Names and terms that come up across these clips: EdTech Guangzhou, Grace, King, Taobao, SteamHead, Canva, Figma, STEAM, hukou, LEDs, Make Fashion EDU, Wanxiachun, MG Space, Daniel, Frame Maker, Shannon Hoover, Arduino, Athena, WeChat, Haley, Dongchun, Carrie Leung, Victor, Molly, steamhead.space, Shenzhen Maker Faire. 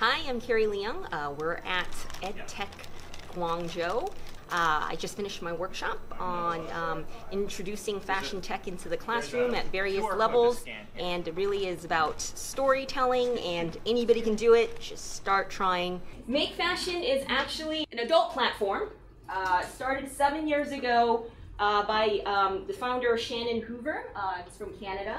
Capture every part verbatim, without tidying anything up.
Hi, I'm Carrie Leung. Uh, we're at EdTech Guangzhou. Uh, I just finished my workshop on um, introducing fashion tech into the classroom at various levels, and it really is about storytelling, and anybody can do it. Just start trying. Make Fashion is actually an adult platform. Uh, started seven years ago uh, by um, the founder Shannon Hoover. Uh, he's from Canada.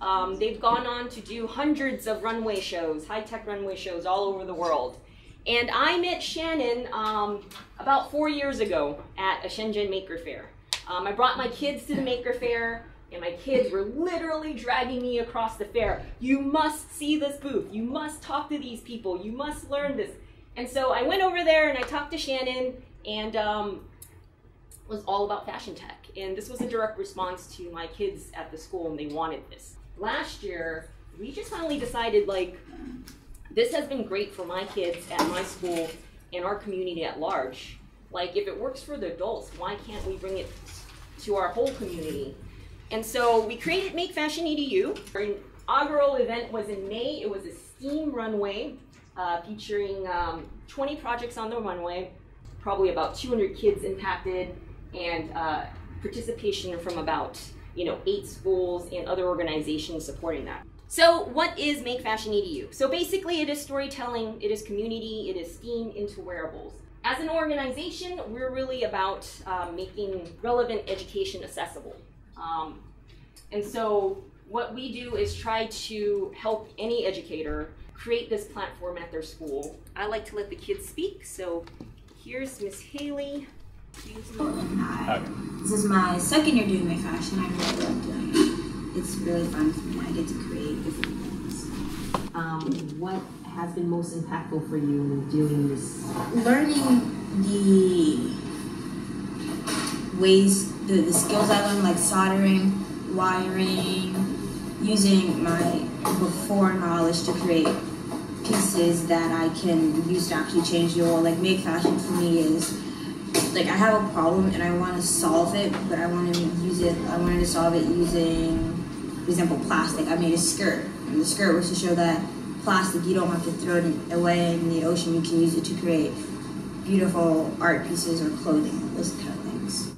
Um, they've gone on to do hundreds of runway shows, high-tech runway shows all over the world. And I met Shannon um, about four years ago at a Shenzhen Maker Faire. Um, I brought my kids to the Maker Faire, and my kids were literally dragging me across the fair. You must see this booth. You must talk to these people. You must learn this. And so I went over there and I talked to Shannon, and um, it was all about fashion tech. And this was a direct response to my kids at the school, and they wanted this. Last year, we just finally decided, like, this has been great for my kids at my school and our community at large. Like, if it works for the adults, why can't we bring it to our whole community? And so we created Make Fashion E D U. Our inaugural event was in May. It was a STEAM runway uh, featuring um, twenty projects on the runway, probably about two hundred kids impacted, and uh, participation from about, you know, eight schools and other organizations supporting that. So what is Make Fashion E D U? So basically it is storytelling, it is community, it is STEAM into wearables. As an organization, we're really about uh, making relevant education accessible. Um, and so what we do is try to help any educator create this platform at their school. I like to let the kids speak, so here's Miss Haley. Hi, this is my second year doing Make Fashion. I really love doing it. It's really fun for me. I get to create different things. Um, what has been most impactful for you doing this? Learning the ways, the, the skills I learned, like soldering, wiring, using my before knowledge to create pieces that I can use to actually change the world. Like, Make Fashion for me is, like, I have a problem and I want to solve it, but I want to use it, I wanted to solve it using, for example, plastic. I made a skirt, and the skirt was to show that plastic, you don't have to throw it away in the ocean, you can use it to create beautiful art pieces or clothing, those kind of things.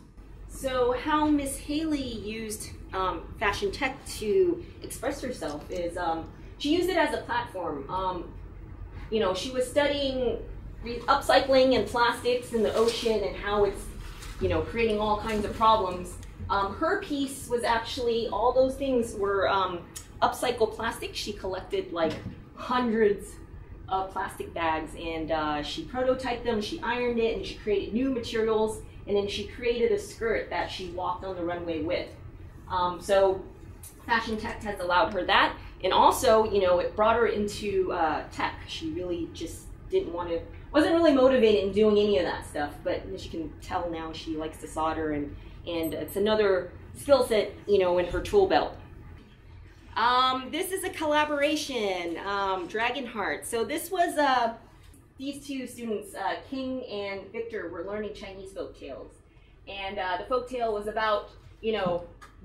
So how Miss Haley used um, fashion tech to express herself is, um, she used it as a platform. Um, you know, she was studying upcycling and plastics in the ocean and how it's, you know, creating all kinds of problems. Um, her piece was actually, all those things were um, upcycled plastic. She collected like hundreds of plastic bags, and uh, she prototyped them, she ironed it, and she created new materials, and then she created a skirt that she walked on the runway with. Um, so fashion tech has allowed her that, and also, you know, it brought her into uh, tech. She really just didn't want to, wasn't really motivated in doing any of that stuff, but as you can tell now, she likes to solder, and, and it's another skill set, you know, in her tool belt. Um, this is a collaboration, um, Dragon Heart. So this was, uh, these two students, uh, King and Victor, were learning Chinese folktales. And uh, the folktale was about, you know,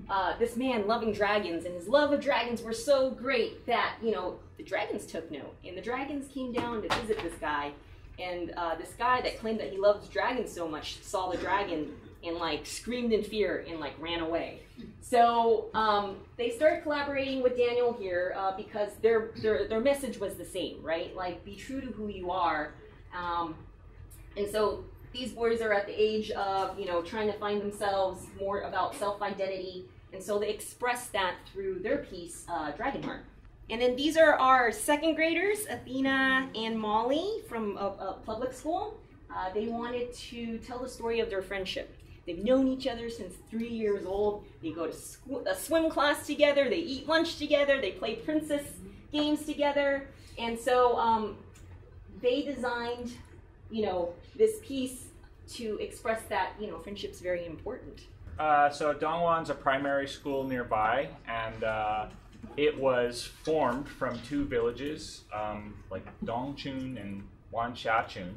uh, this man loving dragons, and his love of dragons were so great that, you know, the dragons took note, and the dragons came down to visit this guy. And uh, this guy that claimed that he loved dragons so much saw the dragon and, like, screamed in fear and, like, ran away. So um, they started collaborating with Daniel here uh, because their, their their message was the same, right? Like, be true to who you are. Um, and so these boys are at the age of, you know, trying to find themselves, more about self-identity. And so they express that through their piece, uh, Dragonheart. And then these are our second graders, Athena and Molly, from a, a public school. Uh, they wanted to tell the story of their friendship. They've known each other since three years old. They go to sw a swim class together, they eat lunch together, they play princess games together. And so um, they designed, you know, this piece to express that, you know, friendship's very important. Uh, so Dongchun's a primary school nearby, and uh, it was formed from two villages, um, like Dongchun and Wanxiachun,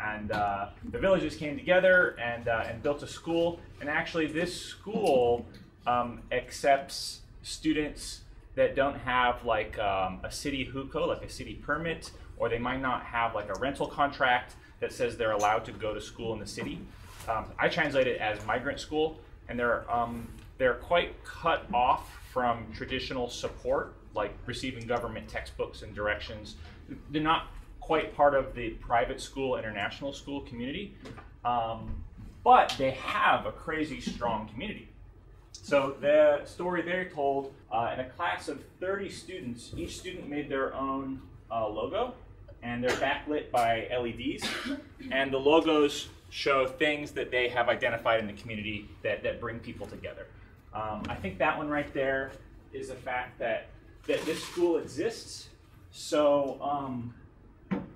and uh, the villages came together and, uh, and built a school. And actually this school um, accepts students that don't have, like, um, a city hukou, like a city permit, or they might not have like a rental contract that says they're allowed to go to school in the city. Um, I translate it as migrant school, and they're, um, they're quite cut off from traditional support, like receiving government textbooks and directions. They're not quite part of the private school, international school community, um, but they have a crazy strong community. So the story they're told, uh, in a class of thirty students, each student made their own uh, logo, and they're backlit by L E Ds, and the logos show things that they have identified in the community that, that bring people together. Um, I think that one right there is a fact that, that this school exists, so, um,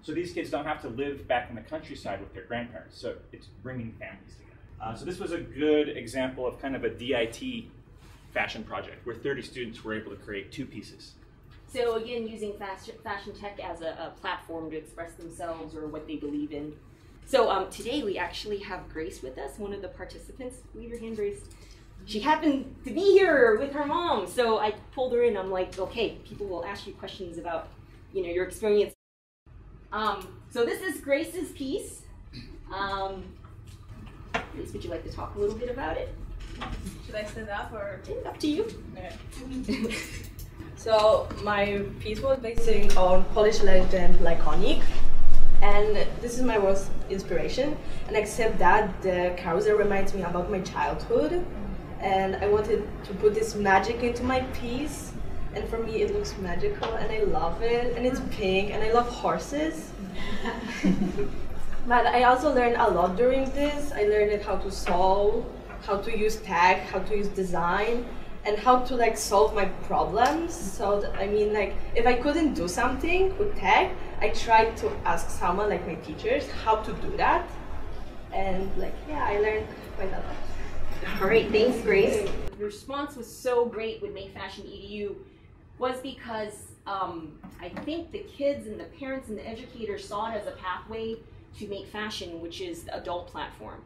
so these kids don't have to live back in the countryside with their grandparents, so it's bringing families together. Uh, so this was a good example of kind of a D I T fashion project where thirty students were able to create two pieces. So again, using fashion tech as a, a platform to express themselves or what they believe in. So um, today we actually have Grace with us, one of the participants. Leave your hand, Grace. She happened to be here with her mom, so I pulled her in. I'm like, okay, people will ask you questions about, you know, your experience. Um, so this is Grace's piece. Um, Grace, would you like to talk a little bit about it? Should I stand up or? It's up to you. Okay. So my piece was based on Polish legend Lyconik, and this is my worst inspiration. And except that the carousel reminds me about my childhood, and I wanted to put this magic into my piece. And for me, it looks magical, and I love it. And it's pink, and I love horses. But I also learned a lot during this. I learned how to sew, how to use tech, how to use design, and how to like solve my problems. So that, I mean, like if I couldn't do something with tech, I tried to ask someone like my teachers how to do that. And like yeah, I learned quite a lot. All right, thanks, Grace. The response was so great with Make Fashion E D U was because um, I think the kids and the parents and the educators saw it as a pathway to Make Fashion, which is the adult platform.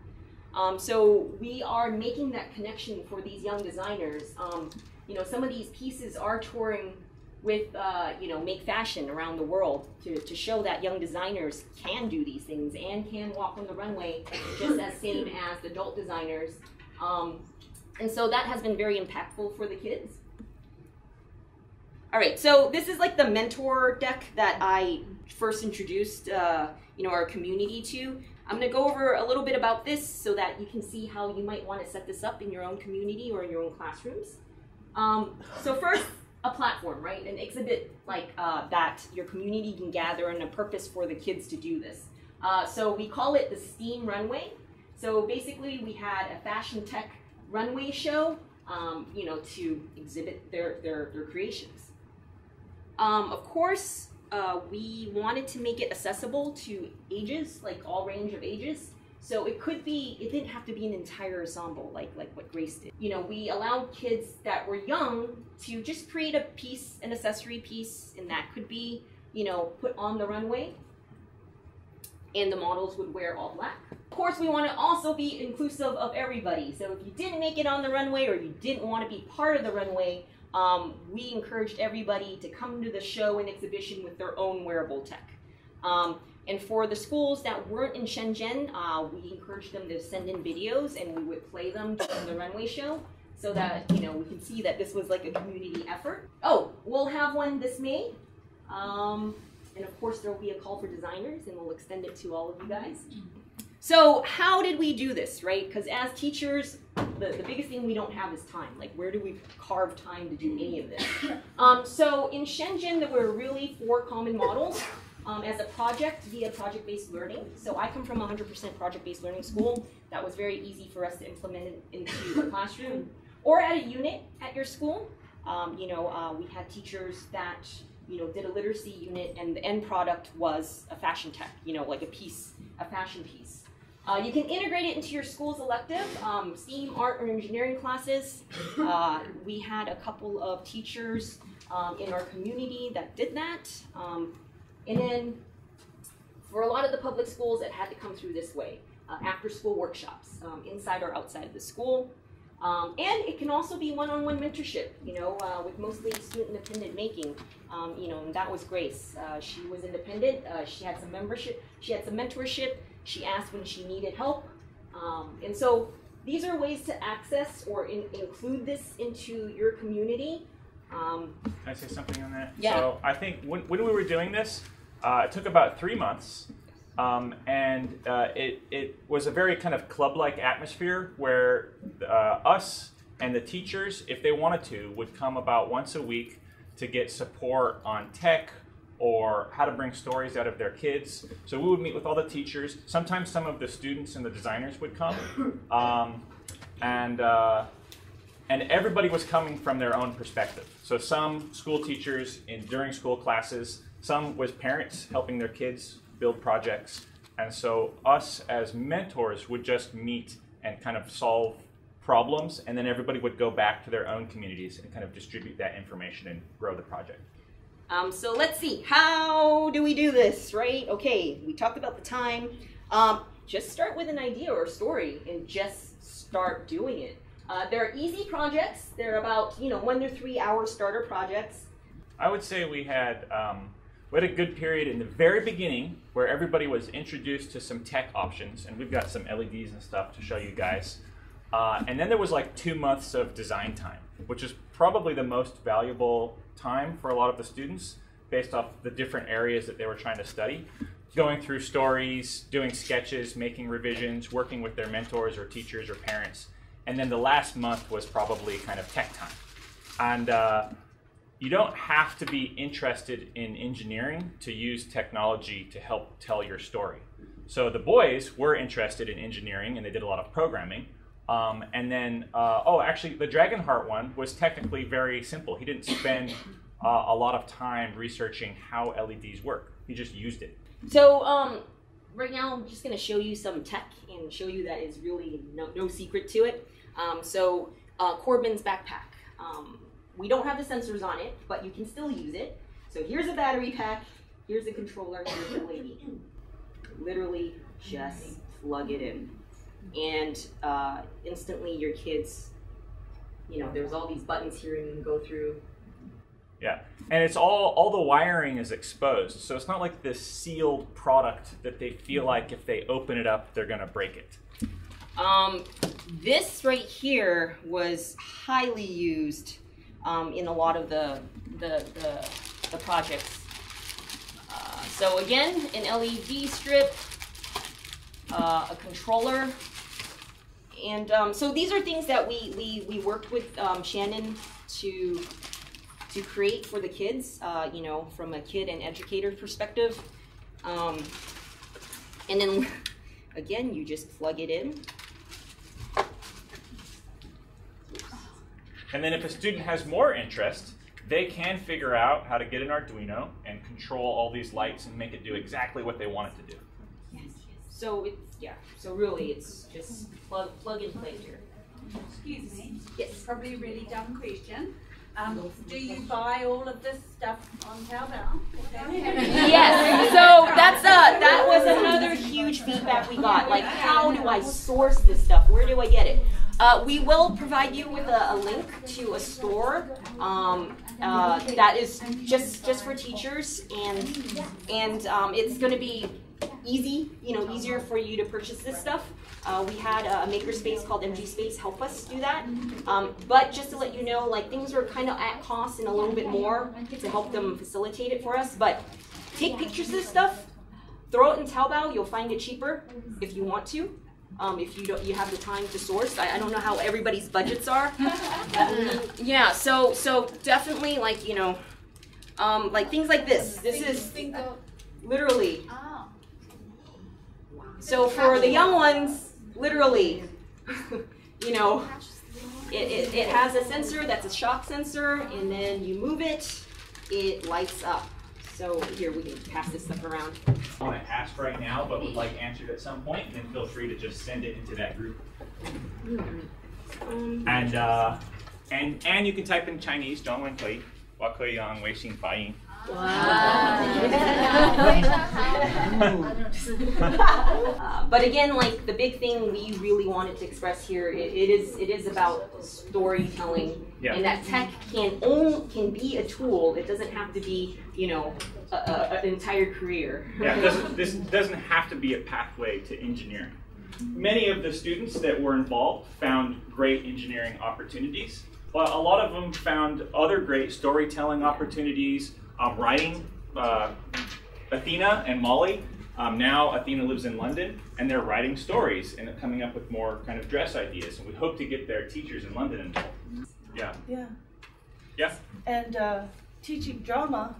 Um, so we are making that connection for these young designers. Um, you know, some of these pieces are touring with, uh, you know, Make Fashion around the world to, to show that young designers can do these things and can walk on the runway just as same as adult designers. Um, and so that has been very impactful for the kids. All right, so this is like the mentor deck that I first introduced uh, you know, our community to. I'm gonna go over a little bit about this so that you can see how you might wanna set this up in your own community or in your own classrooms. Um, so first, a platform, right? An exhibit like uh, that your community can gather, and a purpose for the kids to do this. Uh, so we call it the STEAM runway. So basically we had a fashion tech runway show um, you know, to exhibit their, their, their creations. Um, of course, uh, we wanted to make it accessible to ages, like all range of ages. So it could be, it didn't have to be an entire ensemble, like, like what Grace did. You know, we allowed kids that were young to just create a piece, an accessory piece, and that could be, you know, put on the runway, and the models would wear all black. Of course, we want to also be inclusive of everybody. So if you didn't make it on the runway, or you didn't want to be part of the runway, Um, we encouraged everybody to come to the show and exhibition with their own wearable tech. Um, and for the schools that weren't in Shenzhen, uh, we encouraged them to send in videos, and we would play them during the runway show so that, you know, we can see that this was like a community effort. Oh, we'll have one this May. Um, and of course, there will be a call for designers, and we'll extend it to all of you guys. So how did we do this, right? Because as teachers, the, the biggest thing we don't have is time. Like, where do we carve time to do any of this? Um, so in Shenzhen, there were really four common models um, as a project via project-based learning. So I come from a one hundred percent project-based learning school. That was very easy for us to implement into the classroom. Or at a unit at your school. Um, you know, uh, we had teachers that, you know, did a literacy unit, and the end product was a fashion tech, you know, like a piece, a fashion piece. Uh, you can integrate it into your school's elective, um, STEAM, art, or engineering classes. Uh, we had a couple of teachers um, in our community that did that. Um, and then for a lot of the public schools, it had to come through this way, uh, after-school workshops, um, inside or outside of the school. Um, and it can also be one-on-one mentorship, you know, uh, with mostly student-independent making. Um, you know, and that was Grace. Uh, she was independent. Uh, she had some membership. She had some mentorship. She asked when she needed help. Um, and so these are ways to access or in, include this into your community. Um, Can I say something on that? Yeah. So I think when, when we were doing this, uh, it took about three months. Um, and uh, it, it was a very kind of club-like atmosphere where uh, us and the teachers, if they wanted to, would come about once a week to get support on tech or how to bring stories out of their kids. So we would meet with all the teachers. Sometimes some of the students and the designers would come. Um, and, uh, and everybody was coming from their own perspective. So some school teachers in during school classes, some was parents helping their kids build projects, and so us as mentors would just meet and kind of solve problems, and then everybody would go back to their own communities and kind of distribute that information and grow the project. Um, so let's see, how do we do this, right? Okay, we talked about the time. Um, just start with an idea or a story and just start doing it. Uh, there are easy projects. They're about, you know, one to three hour starter projects. I would say we had um, We had a good period in the very beginning where everybody was introduced to some tech options, and we've got some L E Ds and stuff to show you guys. Uh, and then there was like two months of design time, which is probably the most valuable time for a lot of the students based off the different areas that they were trying to study. Going through stories, doing sketches, making revisions, working with their mentors or teachers or parents. And then the last month was probably kind of tech time. And uh, you don't have to be interested in engineering to use technology to help tell your story. So the boys were interested in engineering, and they did a lot of programming. Um, and then, uh, oh, actually, the Dragonheart one was technically very simple. He didn't spend uh, a lot of time researching how L E Ds work. He just used it. So um, right now, I'm just going to show you some tech and show you that is really no, no secret to it. Um, so uh, Corbin's backpack. Um, We don't have the sensors on it, but you can still use it. So here's a battery pack, here's a controller, here's an L E D. Literally just plug it in. And uh, instantly your kids, you know, there's all these buttons here and you can go through. Yeah, and it's all, all the wiring is exposed. So it's not like this sealed product that they feel like if they open it up, they're gonna break it. Um, this right here was highly used Um, in a lot of the, the, the, the projects. Uh, so again, an L E D strip, uh, a controller. And um, so these are things that we, we, we worked with um, Shannon to, to create for the kids, uh, you know, from a kid and educator perspective. Um, and then again, you just plug it in. And then if a student has more interest, they can figure out how to get an Arduino and control all these lights and make it do exactly what they want it to do. Yes. So it's, yeah, so really it's just plug, plug and play here. Excuse me. Yes. Probably a really dumb question. Um, do you buy all of this stuff on Taobao? Yes. So that's a, that was another huge feedback we got. Like, how do I source this stuff? Where do I get it? Uh, we will provide you with a, a link to a store um, uh, that is just just for teachers, and and um, it's going to be easy, you know, easier for you to purchase this stuff. Uh, we had a makerspace called M G Space help us do that. Um, but just to let you know, like things were kind of at cost and a little bit more to help them facilitate it for us. But take pictures of this stuff, throw it in Taobao. You'll find it cheaper if you want to. Um, if you don't, you have the time to source. I, I don't know how everybody's budgets are. Yeah, so so definitely like you know, um, like things like this. This is literally. So for the young ones, literally, you know, it, it it has a sensor that's a shock sensor, and then you move it, it lights up. So here, we can pass this stuff around. I want to ask right now, but would like answered at some point, and then feel free to just send it into that group. And uh, and and you can type in Chinese, 中文可以，我可以用微信发音。uh, but again, like the big thing we really wanted to express here, it, it is it is about storytelling, yeah. And that tech can own can be a tool. It doesn't have to be, you know, a, a, an entire career. Yeah, it doesn't, this doesn't have to be a pathway to engineering. Many of the students that were involved found great engineering opportunities, but a lot of them found other great storytelling opportunities, um, writing. Uh, Athena and Molly, um, now Athena lives in London, and they're writing stories and coming up with more kind of dress ideas, and we hope to get their teachers in London involved. Yeah. Yeah. Yeah. And uh, teaching drama,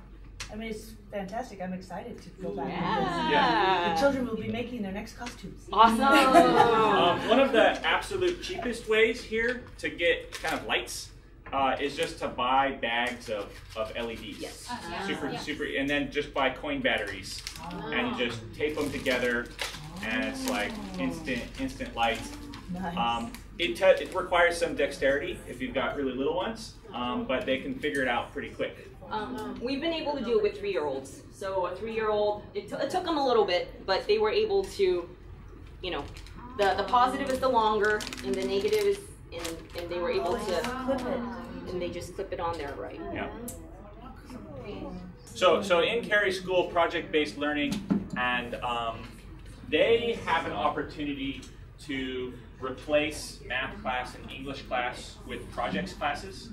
I mean, it's fantastic. I'm excited to go back. Yeah. Yeah. The children will be making their next costumes. Awesome. um, one of the absolute cheapest ways here to get kind of lights Uh, is just to buy bags of, of L E Ds, yes. uh, yeah. super, yeah. super, and then just buy coin batteries, oh. and just tape them together, oh. and it's like instant instant light. Nice. Um, it, te it requires some dexterity if you've got really little ones, um, but they can figure it out pretty quick. Um, we've been able to do it with three-year-olds. So a three-year-old, it, it took them a little bit, but they were able to, you know, the, the positive is the longer, and the negative is, and, and they were able to clip it, and they just clip it on there, right? Yeah. So, so in Carrie School, project-based learning, and um, they have an opportunity to replace math class and English class with projects classes.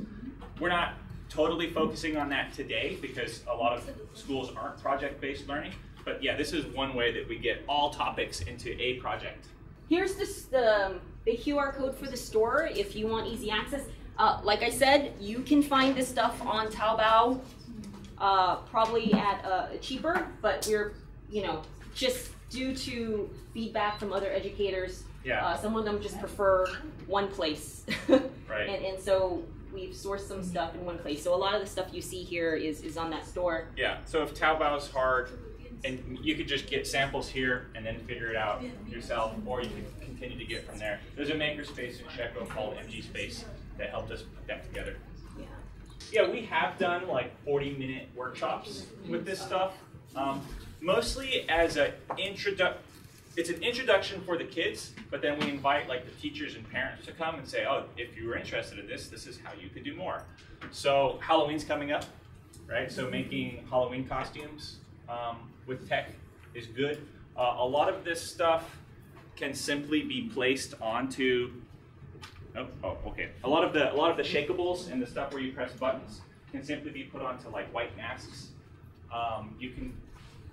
We're not totally focusing on that today because a lot of schools aren't project-based learning, but yeah, this is one way that we get all topics into a project. Here's this, the, the Q R code for the store if you want easy access. Uh, like I said, you can find this stuff on Taobao, uh, probably at uh, cheaper, but we're, you know, just due to feedback from other educators, yeah. uh, some of them just prefer one place. Right. And, and so we've sourced some stuff in one place. So a lot of the stuff you see here is, is on that store. Yeah, so if Taobao's hard, and you could just get samples here and then figure it out yourself, or you could continue to get from there. There's a makerspace in Sheco called M G Space that helped us put that together. Yeah, yeah, we have done like forty minute workshops with this stuff, um, mostly as an introdu- it's an introduction for the kids, but then we invite like the teachers and parents to come and say, oh, if you were interested in this, this is how you could do more. So Halloween's coming up, right? So making Halloween costumes Um, with tech is good. Uh, a lot of this stuff can simply be placed onto. Oh, oh, okay. A lot of the a lot of the shakeables and the stuff where you press buttons can simply be put onto like white masks. Um, you can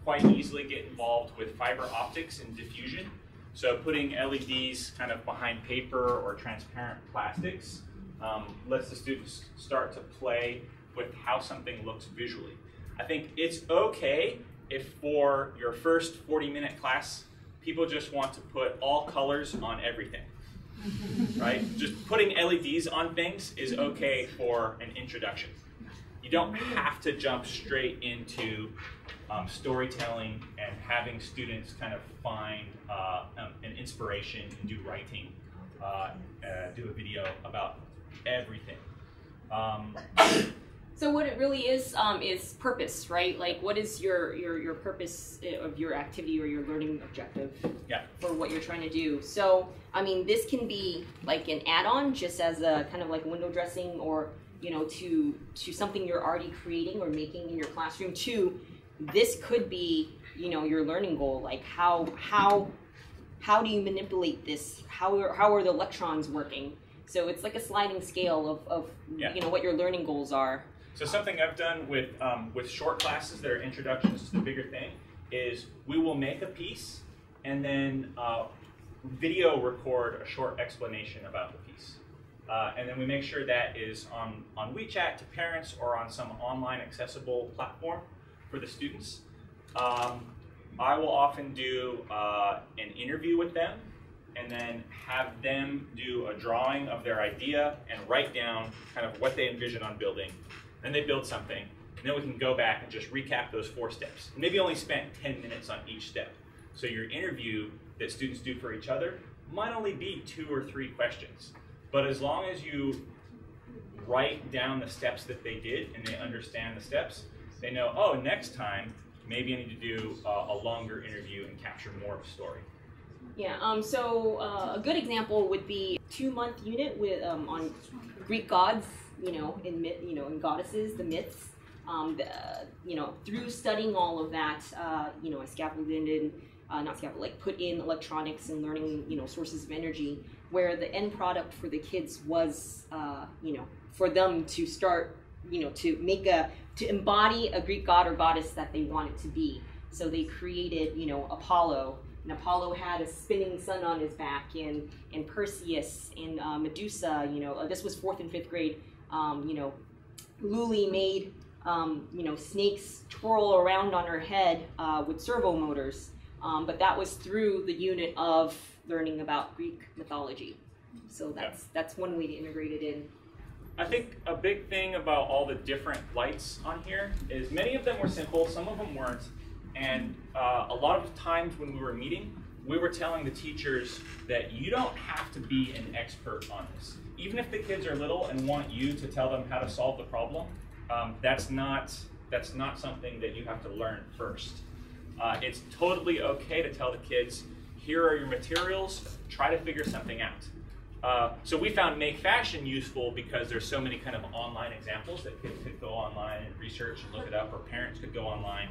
quite easily get involved with fiber optics and diffusion. So putting L E Ds kind of behind paper or transparent plastics um, lets the students start to play with how something looks visually. I think it's okay if for your first forty minute class, people just want to put all colors on everything, right? Just putting L E Ds on things is okay for an introduction. You don't have to jump straight into um, storytelling and having students kind of find uh, um, an inspiration and do writing, uh, uh, do a video about everything. Um, So what it really is, um, is purpose, right? Like what is your, your, your purpose of your activity or your learning objective, yeah. for what you're trying to do? So, I mean, this can be like an add-on just as a kind of like window dressing or, you know, to, to something you're already creating or making in your classroom. Two, this could be, you know, your learning goal. Like how, how, how do you manipulate this? How are, how are the electrons working? So it's like a sliding scale of, of yeah. you know, what your learning goals are. So something I've done with, um, with short classes that are introductions to the bigger thing is we will make a piece and then uh, video record a short explanation about the piece. Uh, and then we make sure that is on, on WeChat to parents or on some online accessible platform for the students. Um, I will often do uh, an interview with them and then have them do a drawing of their idea and write down kind of what they envision on building. Then they build something, and then we can go back and just recap those four steps. And maybe only spend ten minutes on each step. So your interview that students do for each other might only be two or three questions. But as long as you write down the steps that they did and they understand the steps, they know, oh, next time, maybe I need to do uh, a longer interview and capture more of a story. Yeah, um, so uh, a good example would be two-month unit with um, on Greek gods, you know, in myth, you know, in goddesses, the myths. Um, the, you know, through studying all of that, uh, you know, I scaffolded in, uh, not scaffolded, like put in electronics and learning, you know, sources of energy, where the end product for the kids was, uh, you know, for them to start, you know, to make a, to embody a Greek god or goddess that they wanted to be. So they created, you know, Apollo. And Apollo had a spinning sun on his back, and, and Perseus, and uh, Medusa, you know, uh, this was fourth and fifth grade, um, you know, Luli made, um, you know, snakes twirl around on her head uh, with servo motors, um, but that was through the unit of learning about Greek mythology. So that's, yeah. that's one way to integrate it in. I think a big thing about all the different lights on here is many of them were simple, some of them weren't. And uh, a lot of times when we were meeting, we were telling the teachers that you don't have to be an expert on this. Even if the kids are little and want you to tell them how to solve the problem, um, that's not, that's not something that you have to learn first. Uh, it's totally okay to tell the kids, here are your materials, try to figure something out. Uh, so we found Make Fashion useful because there's so many kind of online examples that kids could go online and research and look it up, or parents could go online.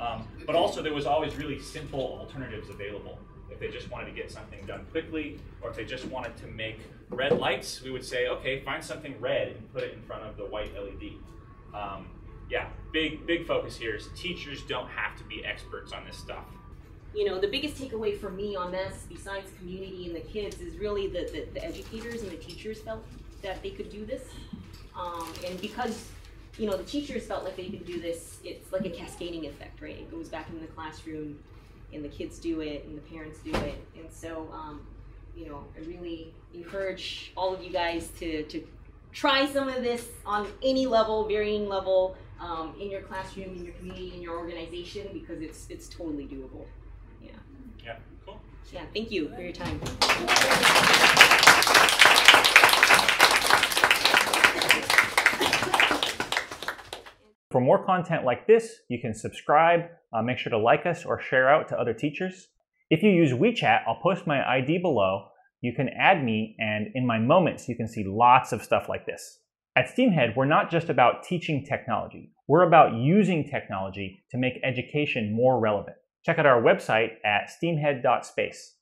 Um, but also there was always really simple alternatives available. If they just wanted to get something done quickly, or if they just wanted to make red lights, we would say, okay, find something red and put it in front of the white L E D. Um, yeah, big, big focus here is teachers don't have to be experts on this stuff. You know, the biggest takeaway for me on this, besides community and the kids, is really that the, the educators and the teachers felt that they could do this. Um, and because you know, the teachers felt like they could do this, it's like a cascading effect, right? It goes back in the classroom, and the kids do it, and the parents do it. And so, um, you know, I really encourage all of you guys to, to try some of this on any level, varying level, um, in your classroom, in your community, in your organization, because it's, it's totally doable. Yeah. Yeah, cool. Yeah, thank you for your time. For more content like this, you can subscribe, uh, make sure to like us or share out to other teachers. If you use WeChat, I'll post my I D below. You can add me, and in my moments, you can see lots of stuff like this. At SteamHead, we're not just about teaching technology. We're about using technology to make education more relevant. Check out our website at steamhead dot space.